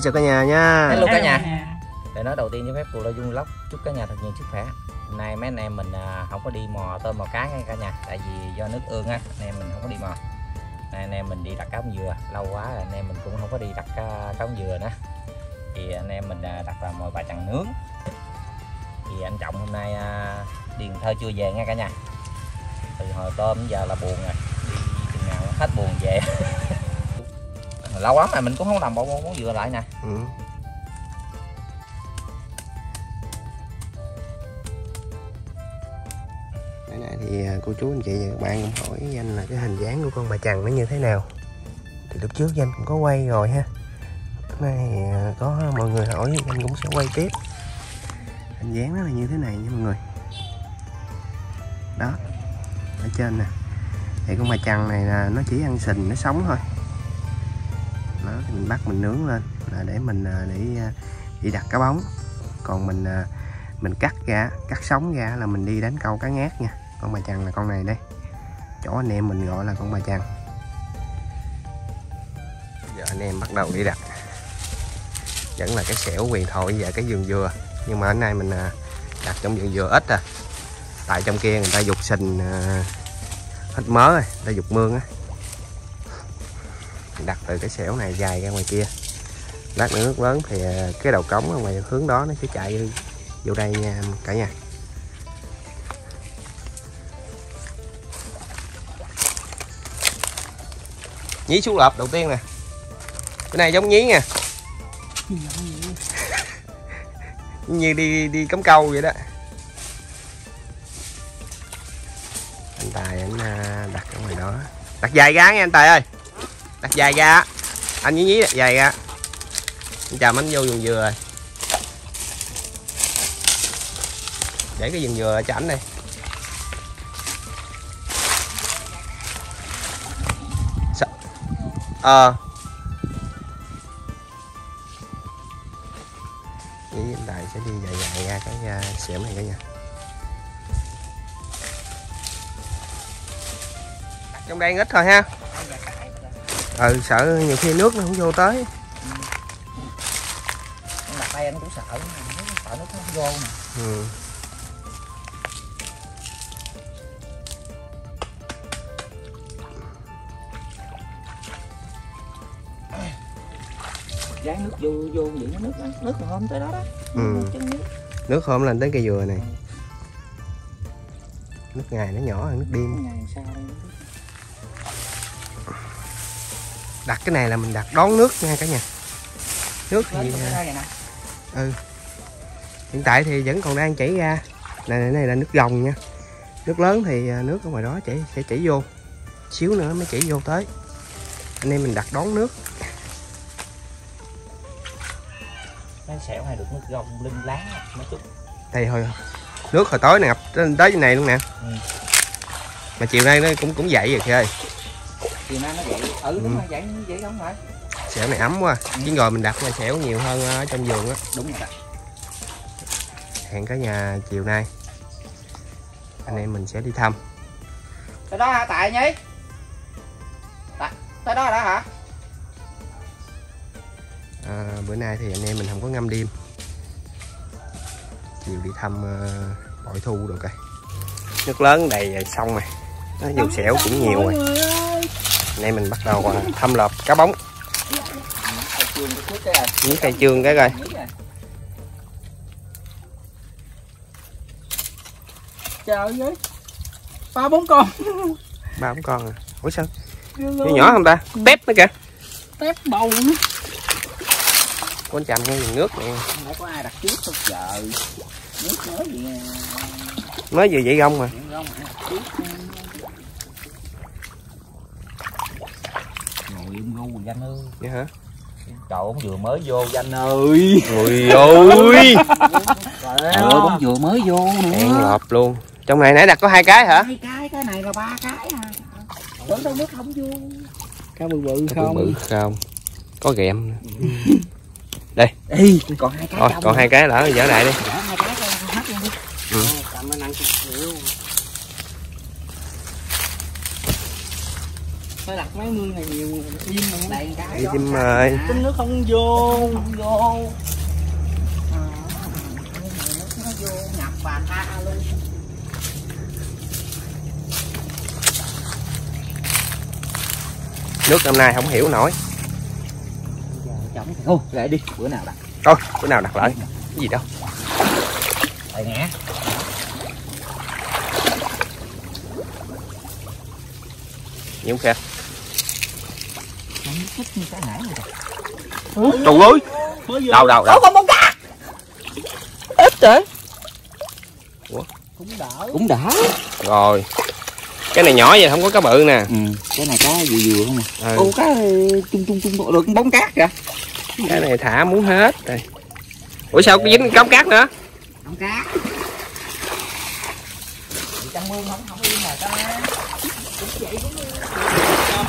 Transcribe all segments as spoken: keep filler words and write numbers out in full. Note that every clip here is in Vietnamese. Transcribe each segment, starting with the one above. Xin chào cả nhà nha. Hello cả nhà. Để nói đầu tiên với phép Cù Lao Dung Lóc chúc cả nhà thật nhiều sức khỏe. Hôm nay mấy anh em mình không có đi mò tôm mò cá nha cả nhà, tại vì do nước ương á, anh em mình không có đi mò. Nay anh em mình đi đặt cá bống dừa, lâu quá là anh em mình cũng không có đi đặt cá bống dừa nữa. Thì anh em mình đặt là mồi bà chằn nướng. Thì anh Trọng hôm nay đi Cần Thơ chưa về nha cả nhà. Từ hồi tôm giờ là buồn rồi, đi chừng nào hết buồn về. Lâu lắm mà mình cũng không làm bộ món dừa lại nè. Ừ. Nãy nãy thì cô chú anh chị và các bạn cũng hỏi với anh là cái hình dáng của con bà chằn nó như thế nào. Thì lúc trước anh cũng có quay rồi ha. Hôm nay có mọi người hỏi anh cũng sẽ quay tiếp. Hình dáng nó là như thế này nha mọi người. Đó, ở trên nè. Thì con bà chằn này là nó chỉ ăn sình, nó sống thôi. Đó, thì mình bắt mình nướng lên là để mình để đi đặt cá bóng, còn mình mình cắt ra, cắt sống ra là mình đi đánh câu cá ngát nha. Con bà chằn là con này đây, chỗ anh em mình gọi là con bà chằn. Giờ anh em bắt đầu đi đặt, vẫn là cái xẻo quyền thoại và cái vườn dừa, nhưng mà hôm nay mình đặt trong vườn dừa ít à, tại trong kia người ta dục sình hết mớ rồi, người ta dục mương á. Đặt từ cái xẻo này dài ra ngoài kia, lát nữa nước lớn thì cái đầu cống ở ngoài hướng đó nó sẽ chạy vô đây nha cả nhà. Nhí xuống lợp đầu tiên nè, cái này giống nhí nha. Như đi đi cắm câu vậy đó. Anh Tài anh đặt ở ngoài đó, đặt dài ra nha anh Tài ơi. Đặt dài ra, anh nhí nhí đặt dài ra. Anh chào anh vô vườn dừa rồi. Để cái vườn dừa cho ảnh đây. Ờ nhí anh Tài sẽ đi dài dài ra cái xẻm này cả nhà. Đặt trong đây ít thôi ha. Ừ, sợ nhiều khi nước nó không vô tới. Ừ. Đặt tay anh cũng sợ, sợ nước nó không vô mà. Ừ. Dán nước vô vô vậy nó nước nước mà hôm tới đó đó. Ừ. Nước hôm lên tới cây dừa này. Nước ngày nó nhỏ hơn nước đêm. Ngày sao đây? Đặt cái này là mình đặt đón nước nha cả nhà. Nước thì ừ, hiện tại thì vẫn còn đang chảy ra. Này này, này là nước rồng nha. Nước lớn thì nước ở ngoài đó chảy sẽ chảy vô. Xíu nữa mới chảy vô tới. Anh em mình đặt đón nước. Nó xẻo hay được nước rồng linh láng nó chút. Đây thôi. Nước hồi tối này ngập tới trên này luôn nè. Ừ. Mà chiều nay nó cũng cũng vậy rồi chị ơi. Thì nó vậy, ừ, ừ. Đúng rồi, vậy, vậy không phải. Xẻo này ấm quá, ừ. Chứ rồi mình đặt là xẻo nhiều hơn ở trong vườn á. Đúng rồi. Hẹn cả nhà chiều nay anh em mình sẽ đi thăm. Tới đó hả Tài nhỉ? Tại, tới đó đã hả? À, bữa nay thì anh em mình không có ngâm đêm. Chiều đi thăm uh, bội thu được rồi. Nước lớn đầy rồi, xong rồi. Nó dù xẻo cũng nhiều rồi. Nay mình bắt đầu thăm lợp cá bóng. Những cây chương cái rồi. Trời ơi. Ba bốn con. Ba bốn con à. Ủa sao? Nó nhỏ không ta? Tép nữa kìa. Tép bầu nữa. Con chằm ngay vườn nước nè. Không có ai đặt trước không trời. Nước mới gì à. Mới vừa vậy không à. Danh ơi. Vậy hả? Trời bóng dừa mới vô Danh ơi. Ui ôi. Trời ơi, bóng dừa mới vô nữa. Đen lợp luôn. Trong này nãy đặt có hai cái hả? Hai cái, cái này là ba cái à. Tưởng đâu nước không vô. Cá bự bự không? Bự không. Có ghẹm. Đây. Ê, còn hai cái. Rồi, còn hai cái lỡ giở lại đi. Giở hai cái hết luôn đi. Ừ. Cầm lên ăn chút xíu. phải đặt máy mương này nhiều im này cái chim mời tính nó không vô không vô à, nó vô ngập và tha luôn. Nước năm nay không hiểu nổi. Thôi lại đi bữa nào đặt. Thôi bữa nào đặt lại. Cái gì đâu. Lại ngã. Nhiều kìa. Trời ơi. Đâu đâu đâu. Còn con cá. Ít trời. Ủa? Cũng đỡ. Cũng đỡ. Rồi. Cái này nhỏ vậy không có cá bự nè. Ừ. Cái này cá vừa vừa không nè. Ô cá chung chung chung được bóng cát kìa. Cái này thả muốn hết rồi. Ủa sao có dính cống cát nữa? Cống cát. Trong mương không không yên mà ta.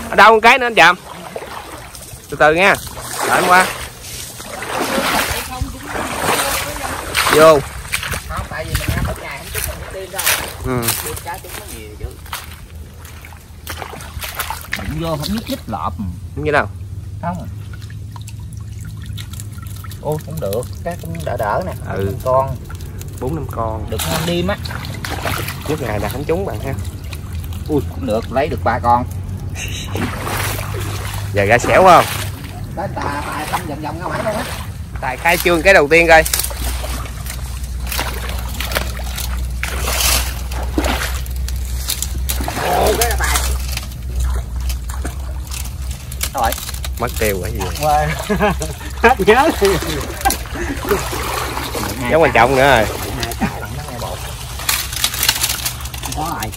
Ở đâu con cái nữa anh Trạm? Từ từ nha. Đợi em qua. Vô. Không tại vì mình ăn mỗi ngày không chút mình không tiêm đâu. Ừ. Cá chúng nó nhiều chứ. Đụng vô không nhúc nhích lọp. Không như đâu. Không. Ôi cũng được, cá cũng đỡ đỡ nè. Ừ. bốn năm con. bốn năm con. Được không đêm á. Trước ngày là không trúng bạn ha. Ui cũng được, lấy được ba con. Giờ ra xẻo không? Tài tài không vòng vòng ra ngoài đâu á. Tài khai trương cái đầu tiên coi. Ồ cái là tài. Rồi. Mất tiêu quả gì vậy? Hết nhớ. Giống quan trọng nữa rồi. Có rồi.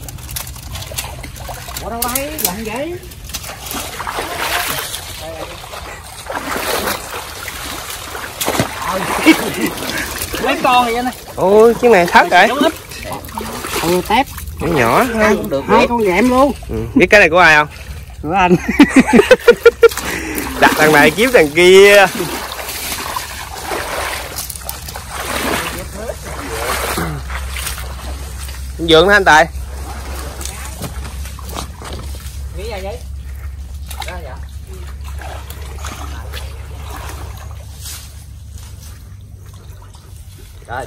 Bỏ đâu đấy, làm vậy. Mấy con vậy nè. Ôi, cái này thất rồi. Ừ, tép. Nó nhỏ ha. Hai con dẹm luôn. Ừ. Biết cái này của ai không? Của anh. Đặt thằng này kiếm thằng kia. Dượng hả anh Tài? Nghĩ ra vậy? Ra vậy? Rồi.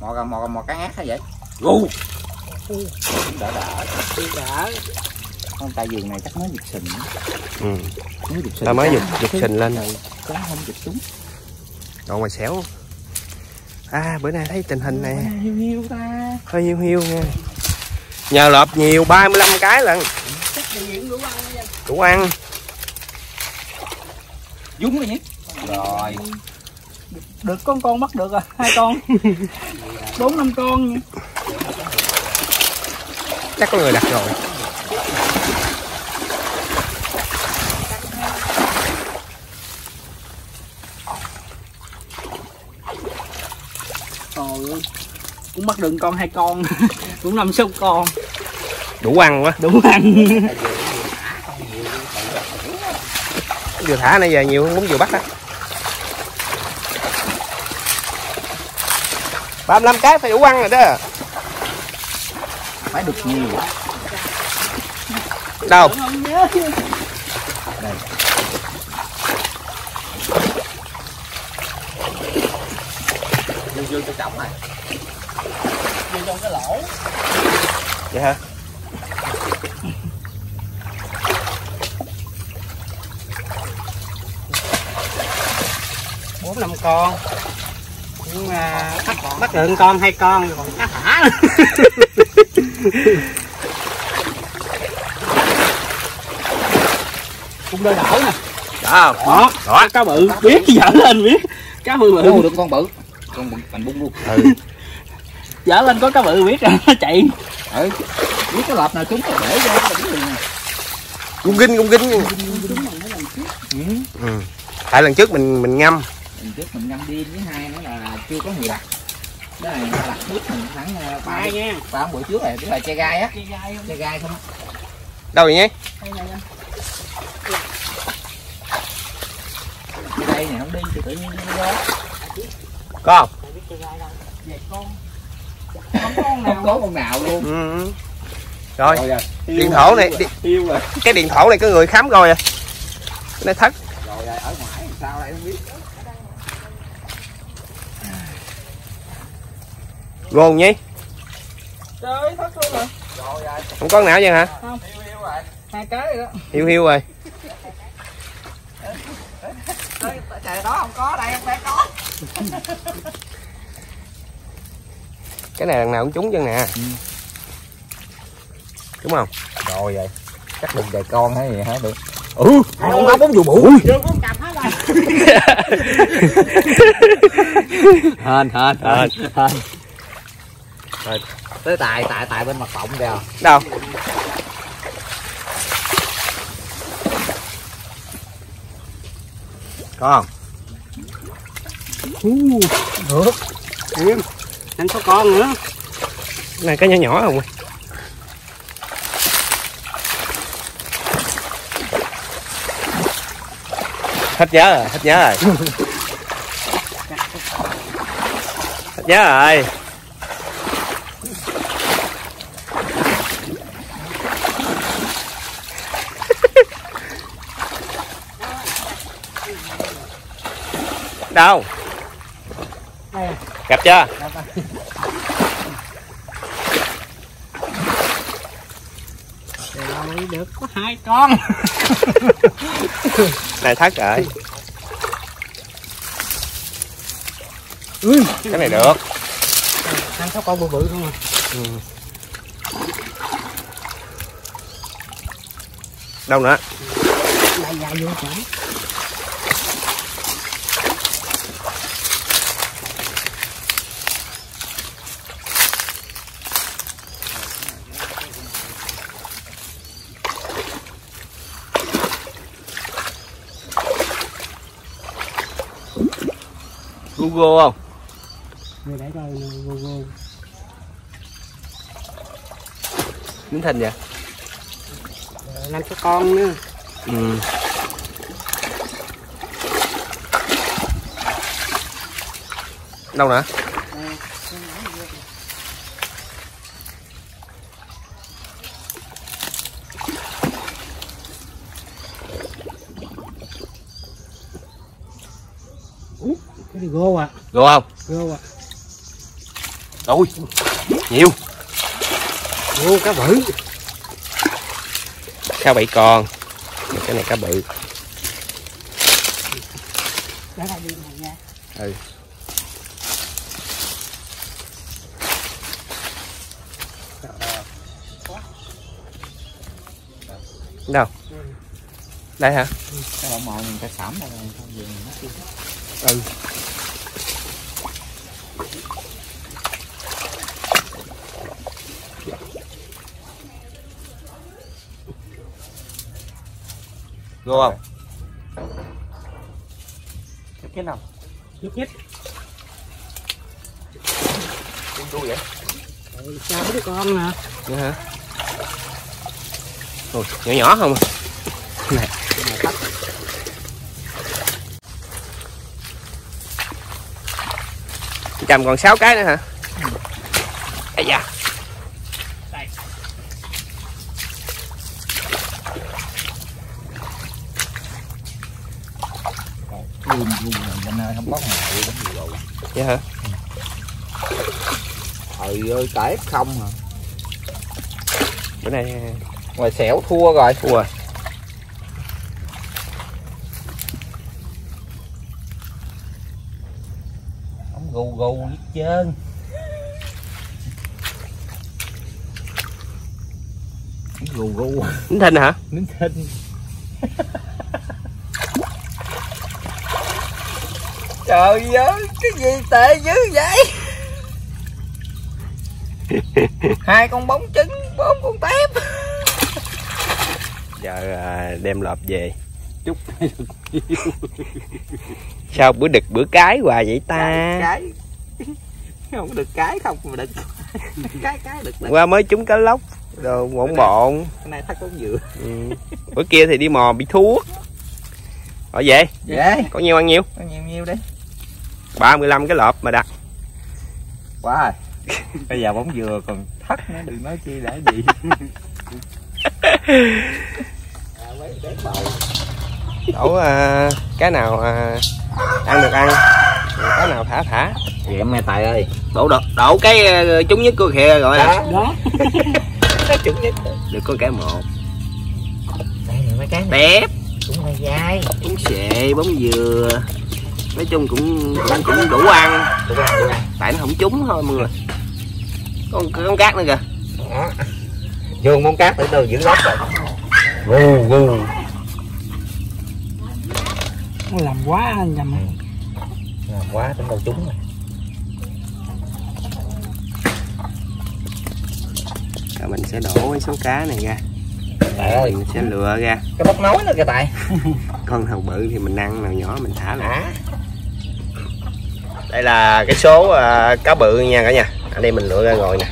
Mò mò mò cá ngát hả vậy? Gu. Đỡ đỡ. Đi đỡ. Con tài vườn này chắc mới giật sình. Ừ. Mới giật sình. Ta mới giật giật sình lên rồi. Có không giật xuống. Còn ngoài xẻo. À bữa nay thấy tình hình này hiu hiu ta. Hơi hiu hiu nha. Nhờ lợp nhiều ba mươi lăm cái lần. Đủ ăn. Dúng rồi nhỉ. Rồi. Được con con bắt được rồi, hai con. bốn năm con nha. Chắc có người đặt rồi. Ôi, cũng bắt đừng con hai con cũng năm sáu con đủ ăn quá đủ ăn vừa thả nãy giờ nhiều hơn muốn vừa bắt á ba mươi lăm cái phải đủ ăn rồi đó phải được nhiều đâu đây. Vô cho trọng này. Vô trong cái lỗ. Vậy hả? bốn năm con. Nhưng mà bắt bắt được con hai con còn cá thả. Cũng đỡ đỡ nè. Đó, đó, đó. Cá bự biết dở lên biết. Cá bự bự được con bự. Con mình bung luôn. Ừ. Dở lên có cá bự biết rồi nó chạy. Ừ. Biết cái lọp nào chúng nó để ra là biết liền. Cung kinh cung kinh. Ừ. Tại lần trước mình mình ngâm. Lần trước mình ngâm đêm với hai nữa là chưa có người đặt. Đó là đặt trước mình khoảng ba nha. Ba buổi trước này cái là che gai á. Che gai không? Đâu vậy nhé? Đây đây này không đi thì tự nhiên nó đó. Con con con nào, không có con nào luôn. Ừ. Rồi, rồi à, điện thổ này, đi, rồi. Cái điện thổ này có người khám coi à. Cái này thất. Rồi à, ở ngoài sao đây không biết. Gồn nhỉ? Trời thất luôn rồi. Rồi à. Không có con nào vậy hả? Không. Hiu hiu rồi. Hai cái rồi đó. Hiu hiu rồi. Trời đó không có, đây không phải có. Cái này đằng nào cũng trúng chân nè. Ừ. Đúng không? Rồi vậy. Chắc đừng về con hay gì hả được. Ừ, ông bóng dù bụi. Hên hên hên hên. Rồi, tới tài tại tại bên mặt bọng kìa. Đâu? Có không? Hú, được. Em, anh có con nữa. Cái này cá nhỏ nhỏ không? Hết nhớ rồi, hết nhớ rồi. Hết nhớ rồi. Đâu? Gặp chưa? Rồi được có hai con. Này thắt rồi. Ừ, cái này được. Ăn sáu con bự bự không à? Ừ. Đâu nữa? Lại dài vô phải. Google không? Người để coi Google. Miếng thịt vậy? Năm cái con nữa. Ừ. Đâu nữa? Gô à. Gô không? Gô à. Ôi, nhiều. Gô cá bự. Cá bậy con. Cái này cá bự. Ừ. Đâu? Đây hả? Cá bọ mòn mình cá sẩm rồi không gì nó kia. Ừ. Gô không? Chụp cái nào? Chụp hết. Con đu vậy? Ừ, sao mấy đứa con nè. Vậy hả? Ôi, nhỏ nhỏ không? Này, này tắt. Chầm còn sáu cái nữa hả? Ây da. Không có ngày lắm rồi. Vậy hả? Trời ơi, cả ép không hả? Bữa nay ngoài xẻo thua rồi. Thua rồi. Ông gù gù hết trơn. Gù gù. Nín thinh hả? Nín thinh. Trời ơi, cái gì tệ dữ vậy? Hai con bóng trứng, bốn con tép. Giờ đem lợp về. Chúc sao bữa đực bữa cái hoài vậy ta? Cái. Không có đực cái không mà đực. Cái cái đực. Đực. Qua mới trúng cá lóc, đồ bộn bộn. Cái này thắt con dừa. Ừ. Bữa kia thì đi mò bị thuốc. Rồi về. Về. Có nhiêu ăn nhiêu? Có nhiêu nhiêu đấy. ba mươi lăm cái lợp mà đặt. Quá rồi. Bây giờ bóng dừa còn thắt nữa, đừng nói chi đã gì. Đổ à, cái nào à, ăn được ăn, cái nào thả thả. Vậy em nghe Tài ơi, đổ đổ, đổ cái trúng nhất cô kia gọi là đó. Cái trúng nhất được có cái một. Đây là mấy cái đẹp, cũng hơi dai, cũng xệ bóng dừa. Nói chung cũng cũng, cũng đủ ăn. Đủ ăn, đủ ăn. Tại nó không trúng thôi mọi người. Con con cát nữa kìa. Đó. Vô con cát từ từ giữ lót rồi. Vù vù. Nó làm quá nhầm. Làm quá tính đâu trúng rồi. Rồi mình sẽ đổ cái số cá này ra. Ơi, mình sẽ lựa ra. Cái bóc nói nữa kìa Tài. Con nào bự thì mình ăn, nào nhỏ mình thả lại. Đây là cái số uh, cá bự nha cả nhà. Ở đây mình lựa ra rồi nè.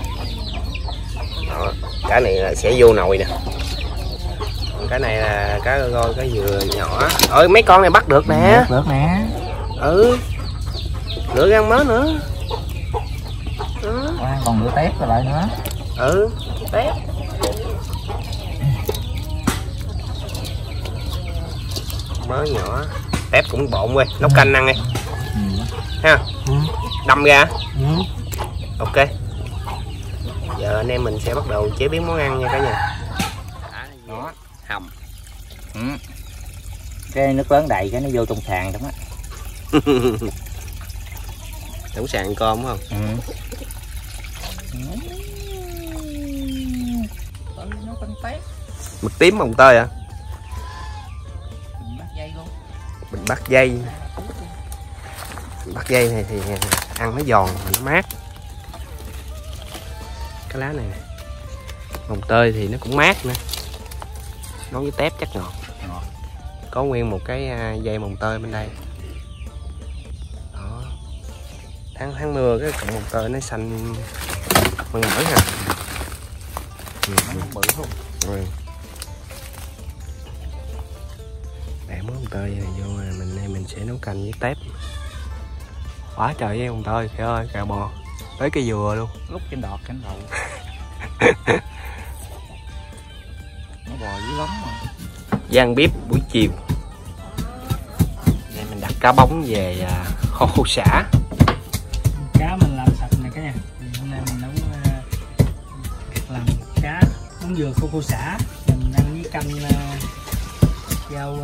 Đó, cái này là sẽ vô nồi nè. Cái này là cá rô, cá dừa nhỏ. Ôi mấy con này bắt được nè. Được nè. Ừ. Lựa ra mới nữa. Đó. À, còn lựa tép rồi lại nữa. Ừ, tép. Mới nhỏ. Tép cũng bộn quê, nấu canh ăn đi. Ha. Ừ. Đâm ra. Ừ. Ok. Giờ anh em mình sẽ bắt đầu chế biến món ăn nha cả nhà. Đó, hầm. Ừ. Cái nước lớn đầy cái nó vô trong sàn đúng á. Đủ sàn cơm đúng không? Ừ. Mực tím mồng tơi hả? Mình bắt dây luôn. Mình bắt dây. Bắt dây này thì ăn nó giòn mà nó mát. Cái lá này mồng tơi thì nó cũng mát nữa. Nấu với tép chắc ngọt. Ngọt. Có nguyên một cái dây mồng tơi bên đây. Đó. Tháng tháng mưa cái cọng mồng tơi nó xanh mừng mỏi hả? Nó bự không? Ừ. Để món mồng tơi này vô rồi mình nay mình sẽ nấu canh với tép. Quá trời với mồng tơi kìa ơi, cà bò. Tới cây dừa luôn. Lúc trên đọt cánh đầu. Nó bò dữ lắm mà. Gian bếp buổi chiều. Này mình đặt cá bóng về kho khô sả. Cá mình làm sạch nè cả nhà. Hôm nay mình nấu làm cá bóng dừa kho khô sả. Mình ăn với canh rau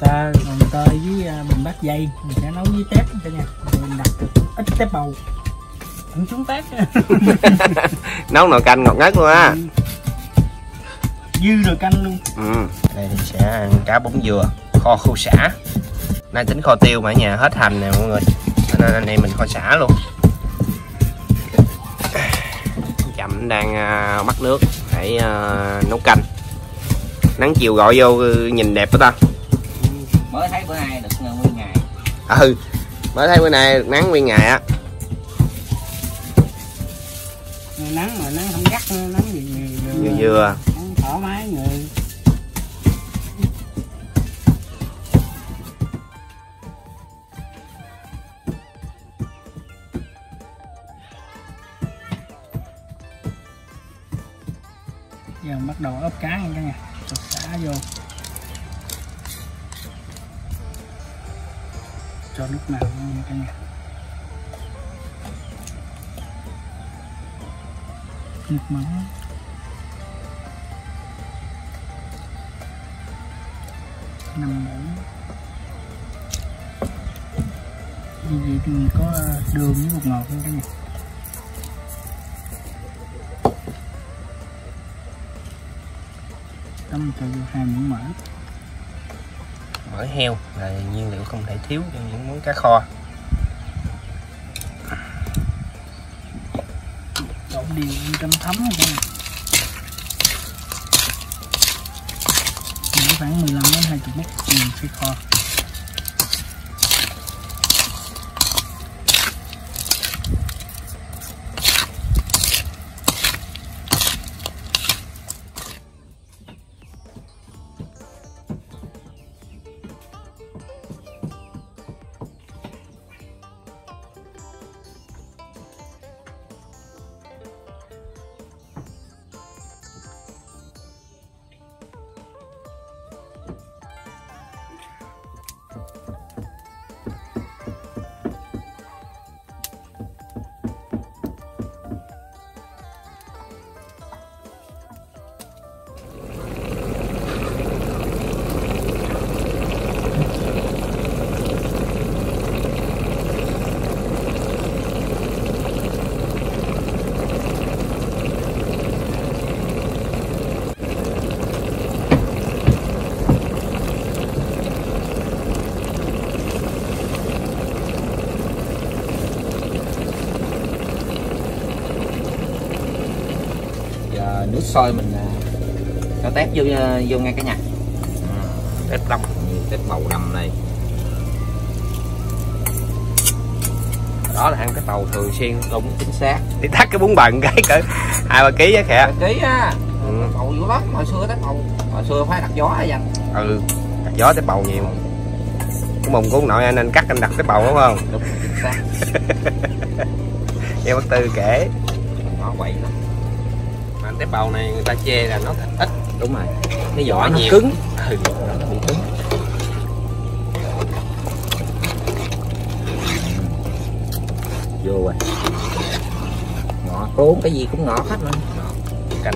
ta, mồng tơi với mình bắt dây. Mình sẽ nấu với tép cả nhà. Mình đặt được ít tép bầu. Cũng trúng tép. Nấu nồi canh ngọt ngất luôn á. Ừ. Dư rồi canh luôn. Ừ. Đây thì sẽ ăn cá bóng dừa kho khô sả. Nay tính kho tiêu mà ở nhà hết hành nè mọi người. Nên anh em mình kho sả luôn. Chậm đang bắt nước. Hãy uh, nấu canh. Nắng chiều gọi vô nhìn đẹp quá ta. Mới thấy bữa nay được nguyên ngày. Ừ. Mới thấy bữa nay được nắng nguyên ngày á. Nắng mà nắng không gắt, nắng gì dừa dừa. Nắng thoải mái người. Giờ bắt đầu ốp cá nha cả nhà. Ốp cá vô. Cho nước màu nha cả nhà. Nước mắm. Nằm muỗng. Vì vậy thì mình có đường với bột ngọt không cả nhà. Tấm cho vô hai muỗng mỡ. Mỡ heo là nhiên liệu không thể thiếu cho những món cá kho. Điều trong thấm rồi cả nhà. Mình khoảng mười lăm đến hai mươi phút mình sẽ kho. à, nước sôi mình à, cho tép vô vô ngay cả nhà. À, tép đông, tép bầu đầm này. Đó là ăn cái tàu thường xuyên đúng chính xác. Thì tắt cái bún bằng cái cỡ hai ba ký á khẹ. Ký á. Ừ. Bầu vô lắm, hồi xưa tép bầu, hồi xưa phải đặt gió hay dành. Ừ, đặt gió tép bầu nhiều. Cái mùng của ông nội anh anh cắt anh đặt tép bầu đúng không? Đúng chính xác. Nghe bác Tư kể. Nó quậy lắm. Mà tép bầu này người ta chê là nó thịt ít. Đúng rồi. Cái vỏ nó nhiều. Cứng. Ừ, nó bị cứng. Vô rồi. Ngọt cuốn cái gì cũng ngọt hết luôn. Canh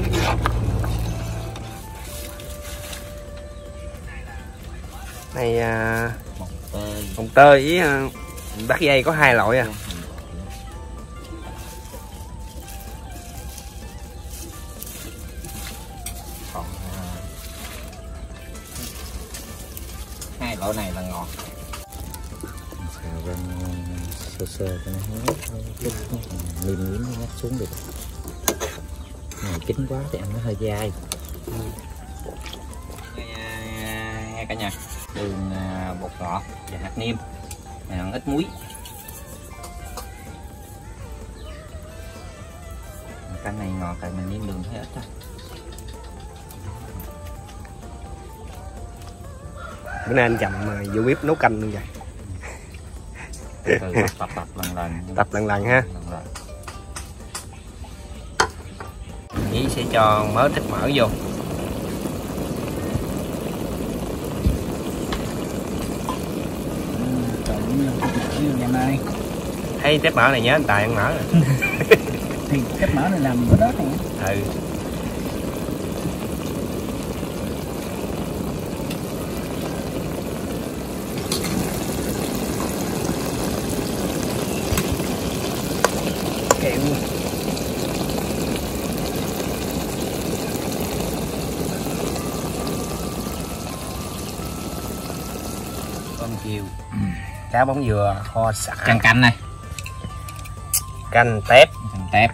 này à, mồng tơi, mồng tơi ý bắt dây có hai loại à. Còn à, hai loại này là ngọt. Sơ sơ cho nó hết, lúc mềm miếng nó ngắt xuống được. Này kín quá thì ăn nó hơi dai. Nghe cả nhà, đường bột ngọt và hạt niêm, ăn ít muối. Canh này ngọt rồi mình niêm đường hơi ít thôi. Bữa nay anh chầm vô bếp nấu canh luôn vậy. Từ tập tập lần lần tập lần lần ha. Nghĩ sẽ cho mớ thịt mỡ vô. Thấy thịt mỡ này nhớ anh Tài ăn mỡ rồi. Thì thịt mỡ này làm bữa đó này. Ừ. Cá bóng dừa kho sả, canh canh này, canh tép, canh tép,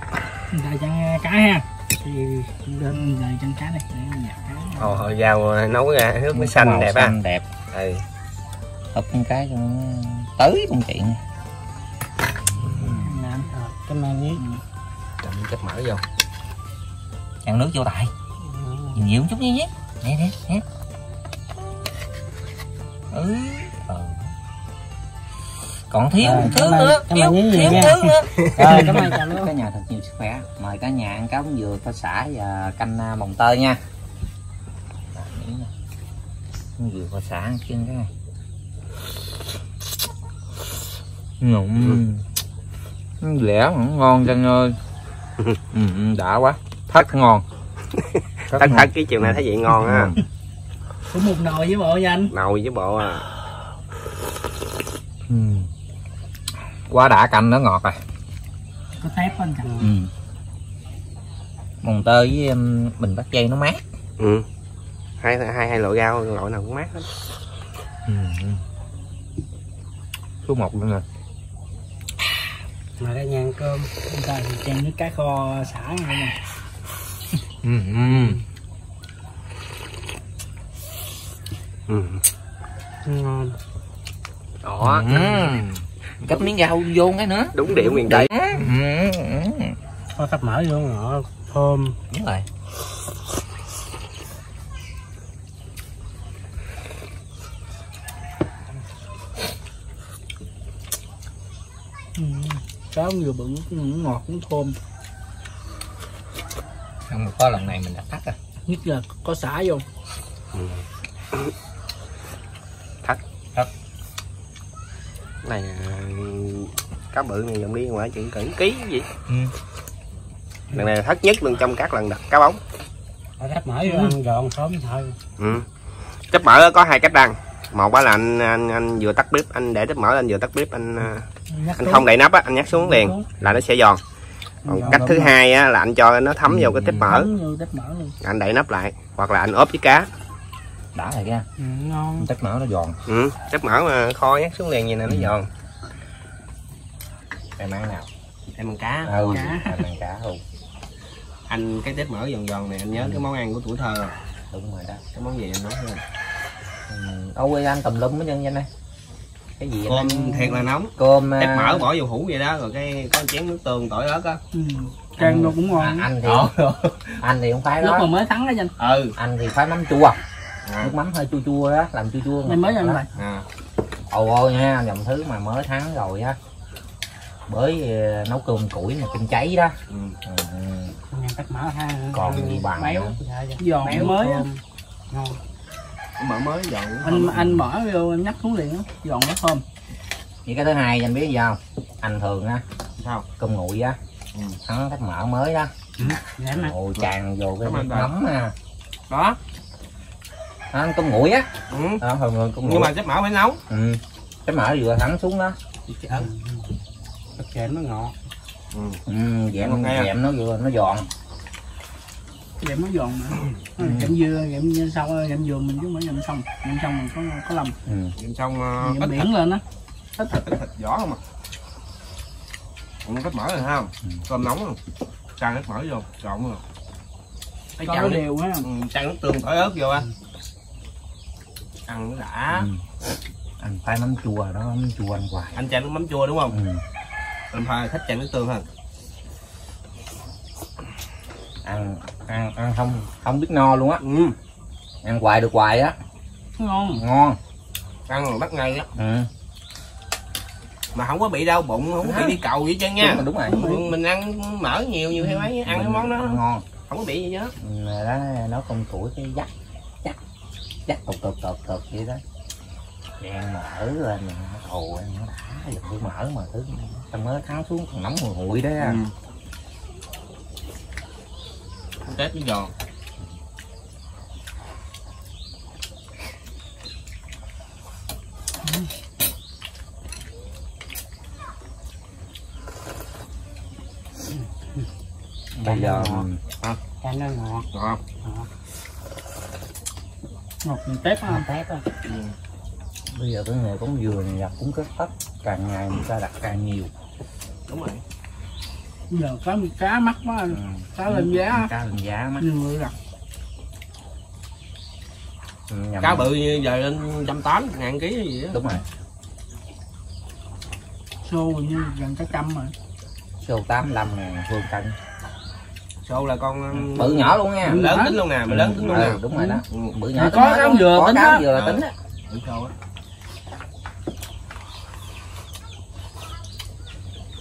canh cá ha, canh cá này, hồi hồi vào nấu ra nước mới xanh đẹp á, đẹp, ừ, hấp con cá cho nó tới công chuyện, cái mang nhí, chấm mỡ vô, chan nước vô tại, nhiều nhiều chút nhí nhé, nè nè nè, ừ. Còn thiếu một thứ nữa, thiếu thiếu thứ nữa. Rồi, cảm ơn cả nhà thật nhiều sức khỏe. Mời cả nhà ăn cá bống dừa, cá sả và canh mồng tơi nha. Bống dừa, cá sả ăn kiêng cái này. Ngụm. Lẻ mà ngon Trân ơi. Đã quá. Thất ngon. Thất thất cái chiều này thấy vậy ngon ha. Có một nồi với bộ nha anh. Nồi với bộ à. Quá đã, canh nó ngọt rồi. Có tép bên cạnh. Ừ. Mồng tơi với bình bắt dây nó mát. Ừ. Hai hai hai loại rau loại nào cũng mát hết. Ừ. Số một luôn nè. Mà cái nhà ăn cơm, chúng ta thì chan với cá kho sả nè. Ừ. Ừ. Ngon. Đó. Ừ. Cấp miếng rau vô cái nữa. Đúng điệu miền Tây. Có cắp mỡ vô ngọ thơm. Đúng rồi. Cá vừa bự cũng ngọt cũng thơm. Không có lần này mình đã thắt rồi. Nhất là có sả vô. Thắt. Thắt. Này cá bự này dòng đi ngoài chừng cỡ ký gì. Ừ. Lần này là thất nhất luôn trong các lần đặt cá bóng. Thép mỡ ăn gọn sớm thôi. Ừ. Thép mỡ có hai cách ăn. Một là anh, anh anh vừa tắt bếp, anh để thép mỡ anh vừa tắt bếp anh nhắc anh xuống. Không đậy nắp á, anh nhắc xuống liền là nó sẽ giòn. Còn giòn cách thứ rồi. Hai á là anh cho nó thấm ừ. Vô cái thép mỡ. Anh đậy nắp lại hoặc là anh ốp với cá. Đã rồi ra. Ừ, ngon. Tép mỡ nó giòn. Ừ, tép mỡ mà kho nhắc xuống liền gì nè nó giòn. Em ăn nào? Em ăn cá. Ừ, cá. Em ăn cá luôn. Anh cái tép mỡ giòn giòn này anh nhớ ừ. cái món ăn của tuổi thơ rồi. Đúng rồi đó. Cái món gì anh nói ha. Ừ. Ở quê anh tùm lum hết trơn anh đây. Cái gì cơm anh... thiệt là nóng. Cơm tép mỡ bỏ vô hũ vậy đó, rồi cái có chén nước tương tỏi ớt á. Ừ. Ăn nó cũng ngon. À, anh thì ừ. anh thì không phải đó. Lúc mà mới thắng đó anh. Ừ. Anh thì phải mắm chua. À. Nước mắm hơi chua chua đó, làm chua chua. Nên mới ăn rồi. À. Ồ ôi nha, dòng thứ mà mới thắng rồi á. Bởi nấu cơm củi mà kinh cháy đó. Ừ. Ừ. Mỡ ha. Còn ừ. gì bằng méo. Giòn méo mới á. Ngon. Mỡ mới giòn. Anh anh bỏ vô anh nhắc xuống liền á, giòn nó thơm. Vậy cái thứ hai anh biết gì không? Anh thường á. Sao? Cơm nguội á. Ừ. Thắng cách mỡ mới đó. Ừ. Ồ tràn vô cái nấm ha. Đó. Ăn cơm nguội á. Ừ. À, thường người cơm nguội. Nhưng mà chắc mỡ phải nấu. Ừ. Chắc mỡ vừa thẳng xuống đó. Ừ. Chèm nó ngọt. Ừ. Ừ, dẻm dẻm nó vừa nó giòn. Cái dẻm nó giòn mà. Ừ. Dẻm dưa, dẻm sau dẻm dừa mình chứ mới dẻm xong, dẻm xong mình có có lầm. Ừ. Dẻm xong uh, dẻm biển lên á. Ít thịt ít thịt giỏ không à. Cũng thích mỡ rồi ha không? Ừ. Cơm nóng luôn. Chan hết mỡ vô, trộn luôn. Cái chan đều á. Chan nước tương tỏi ớt vô anh. Ừ. Ăn nó đã. Ừ. Anh phải mắm chua đó, mắm chua anh hoài. Anh chan nước mắm chua đúng không? Ừ. Anh phải thích chan nước tương hơn. Ăn ăn ăn không không biết no luôn á. Ừ. Ăn hoài được hoài á. Ngon. Ngon. Ăn rồi bắt ngay á. Ừ. Mà không có bị đau bụng, không có bị đi cầu vậy chứ nha. Đúng rồi, đúng rồi. Mình ăn mỡ nhiều nhiều theo ấy, ăn cái món đó ngon, không có bị gì hết. Mà đó nó con tuổi cái dắt dắt dắt tột tột tột tột vậy đó. Ăn mỡ lên thù ăn nó đã, dùng mỡ mà thứ trong mới tháo xuống còn nóng mùi hụi đấy. Ừ. Tết nó giòn. Bây giờ hả? Cái nó ngọt. Ngọt. Ngọt mình tép á, tép á. Bây giờ cái nghề bóng dừa này gặp cũng rất ít, càng ngày người ta đặt càng nhiều. Đúng rồi. Bây giờ có cá mắc quá, ừ. cá lên giá. Cá lên giá mắc. Nhiều người đặt. Nhầm. Cá bự như giờ lên một trăm tám mươi ngàn ký gì đó. Đúng rồi. Xô như gần cả trăm rồi. Xô tám mươi lăm ngàn phương cân. Sô là con bự nhỏ luôn nha, lớn tính luôn nè, lớn tính luôn nè. Đúng rồi đó. Bự nhỏ. Có cá dừa tính đó. Có cá dừa tính á. Bự sâu á.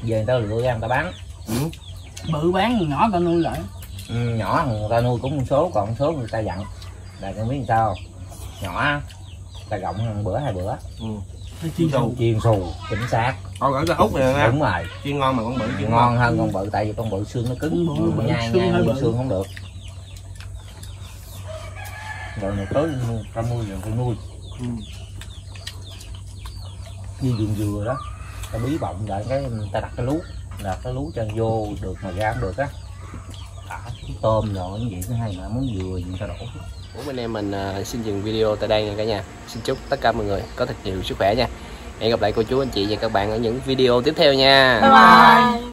Về người ta lựa ra người ta bán. Bự bán nhỏ ta nuôi lại. Nhỏ người ta nuôi cũng một số, còn một số người ta dặn. Là con biết làm sao. Nhỏ ta gọng bữa hai bữa. Chiên xù. Chiên xù, chính xác. Con ở cái út này nè. Đúng rồi. Chiên ngon mà con bự chiên ngon hơn con bự, tại vì con bự xương nó cứng. Bự nhai nhai bự xương không được. Rồi này tới ta nuôi rồi con nuôi. Như vườn dừa đó, ta bí bọng lại cái ta đặt cái lú, đặt cái lú chân vô được mà ra không được á. Tôm rồi cái gì cái hay mà muốn dừa gì ta đổ. Ủa bên em mình xin dừng video tại đây nha cả nhà. Xin chúc tất cả mọi người có thật nhiều sức khỏe nha. Hẹn gặp lại cô chú anh chị và các bạn ở những video tiếp theo nha. Bye bye.